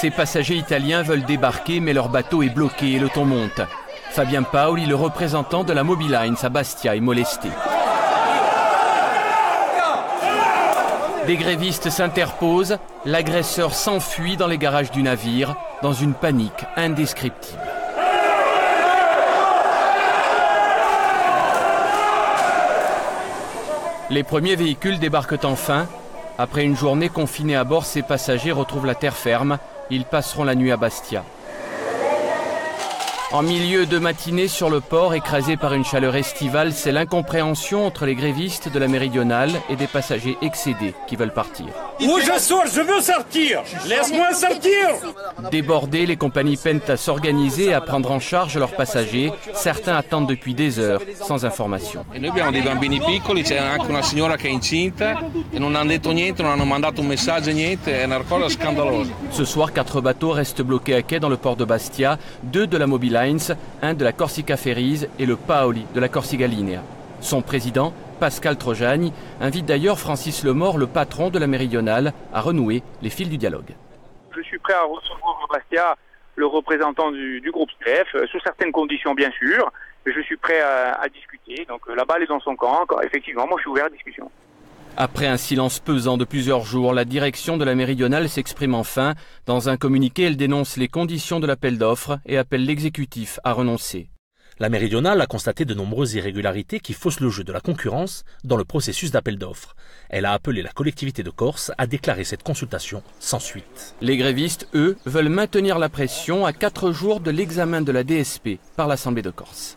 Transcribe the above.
Ces passagers italiens veulent débarquer, mais leur bateau est bloqué et le ton monte. Fabien Paoli, le représentant de la Mobiline Sabastia, est molesté. Des grévistes s'interposent, l'agresseur s'enfuit dans les garages du navire, dans une panique indescriptible. Les premiers véhicules débarquent enfin. Après une journée confinée à bord, ces passagers retrouvent la terre ferme. Ils passeront la nuit à Bastia. En milieu de matinée sur le port, écrasé par une chaleur estivale, c'est l'incompréhension entre les grévistes de la Méridionale et des passagers excédés qui veulent partir. Où je sors, je veux sortir. Laisse-moi sortir. Débordés, les compagnies peinent à s'organiser et à prendre en charge leurs passagers. Certains attendent depuis des heures, sans information. Nous avons des bambini piccoli, c'è anche una signora che è incinta et non hanno detto niente, non hanno mandato un messaggio, niente, è una cosa scandalosa. Ce soir, 4 bateaux restent bloqués à quai dans le port de Bastia, 2 de la Mobiline, un de la Corsica Ferries et le Paoli de la Corsica Linéa. Son président, Pascal Trojagne, invite d'ailleurs Francis Lemort, le patron de la Méridionale, à renouer les fils du dialogue. Je suis prêt à recevoir à Bastia le représentant du groupe Stref, sous certaines conditions bien sûr. Je suis prêt à discuter, donc la balle est dans son camp. Effectivement, moi je suis ouvert à la discussion. Après un silence pesant de plusieurs jours, la direction de la Méridionale s'exprime enfin. Dans un communiqué, elle dénonce les conditions de l'appel d'offres et appelle l'exécutif à renoncer. La Méridionale a constaté de nombreuses irrégularités qui faussent le jeu de la concurrence dans le processus d'appel d'offres. Elle a appelé la collectivité de Corse à déclarer cette consultation sans suite. Les grévistes, eux, veulent maintenir la pression à 4 jours de l'examen de la DSP par l'Assemblée de Corse.